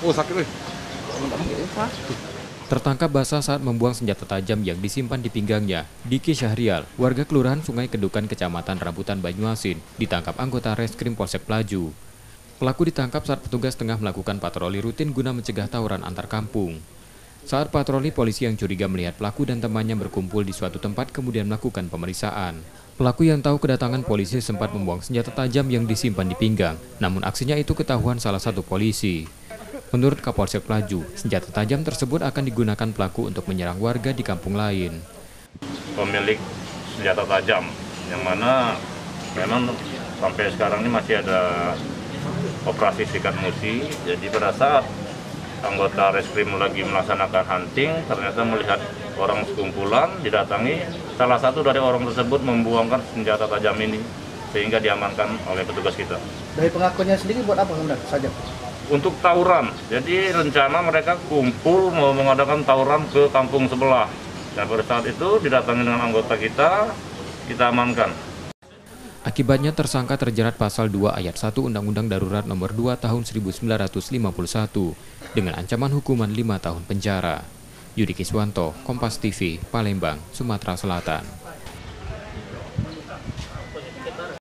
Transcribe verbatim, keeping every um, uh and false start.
Oh sakit weh. Tertangkap basah saat membuang senjata tajam yang disimpan di pinggangnya, Dicky Syahrial, warga Kelurahan Sungai Kedukan, Kecamatan Rambutan, Banyuasin, ditangkap anggota Reskrim Polsek Plaju. Pelaku ditangkap saat petugas tengah melakukan patroli rutin guna mencegah tawuran antar kampung. Saat patroli, polisi yang curiga melihat pelaku dan temannya berkumpul di suatu tempat kemudian melakukan pemeriksaan. Pelaku yang tahu kedatangan polisi sempat membuang senjata tajam yang disimpan di pinggang, namun aksinya itu ketahuan salah satu polisi. Menurut Kapolsek Plaju, senjata tajam tersebut akan digunakan pelaku untuk menyerang warga di kampung lain. Pemilik senjata tajam, yang mana memang sampai sekarang ini masih ada operasi sikat musi. Jadi pada saat anggota Reskrim lagi melaksanakan hunting, ternyata melihat orang sekumpulan didatangi. Salah satu dari orang tersebut membuangkan senjata tajam ini, sehingga diamankan oleh petugas kita. Dari pengakuannya sendiri buat apa kemudian saja? Untuk tawuran, jadi rencana mereka kumpul mau mengadakan tawuran ke kampung sebelah. Dan pada saat itu didatangi dengan anggota kita, kita amankan. Akibatnya tersangka terjerat pasal dua ayat satu Undang-Undang Darurat Nomor dua Tahun seribu sembilan ratus lima puluh satu dengan ancaman hukuman lima tahun penjara. Yudi Kiswanto, Kompas T V, Palembang, Sumatera Selatan.